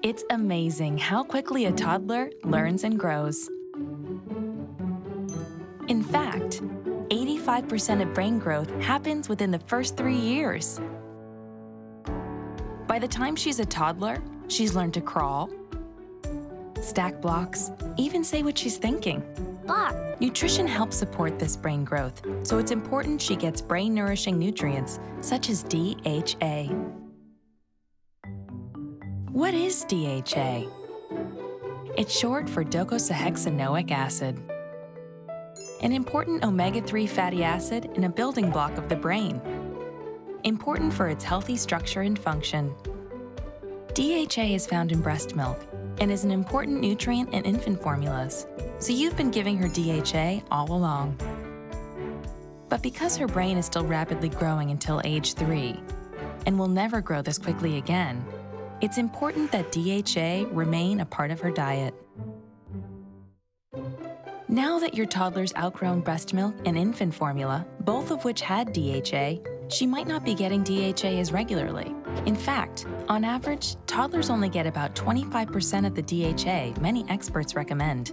It's amazing how quickly a toddler learns and grows. In fact, 85% of brain growth happens within the first 3 years. By the time she's a toddler, she's learned to crawl, stack blocks, even say what she's thinking. Nutrition helps support this brain growth, so it's important she gets brain-nourishing nutrients such as DHA. What is DHA? It's short for docosahexaenoic acid, an important omega-3 fatty acid and a building block of the brain, important for its healthy structure and function. DHA is found in breast milk and is an important nutrient in infant formulas, so you've been giving her DHA all along. But because her brain is still rapidly growing until age 3 and will never grow this quickly again, it's important that DHA remain a part of her diet. Now that your toddler's outgrown breast milk and infant formula, both of which had DHA, she might not be getting DHA as regularly. In fact, on average, toddlers only get about 25% of the DHA many experts recommend.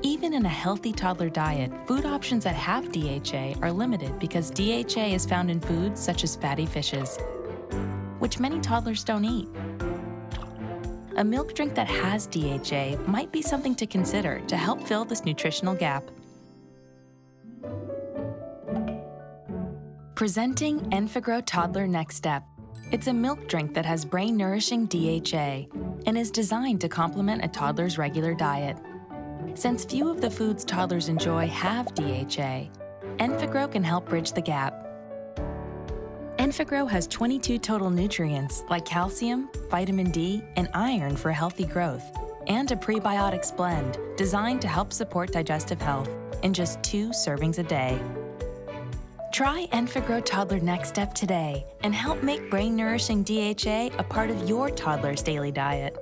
Even in a healthy toddler diet, food options that have DHA are limited because DHA is found in foods such as fatty fishes, which many toddlers don't eat. A milk drink that has DHA might be something to consider to help fill this nutritional gap. Presenting Enfagrow Toddler Next Step. It's a milk drink that has brain-nourishing DHA and is designed to complement a toddler's regular diet. Since few of the foods toddlers enjoy have DHA, Enfagrow can help bridge the gap. Enfagrow has 22 total nutrients like calcium, vitamin D, and iron for healthy growth, and a prebiotics blend designed to help support digestive health in just 2 servings a day. Try Enfagrow Toddler Next Step today and help make brain-nourishing DHA a part of your toddler's daily diet.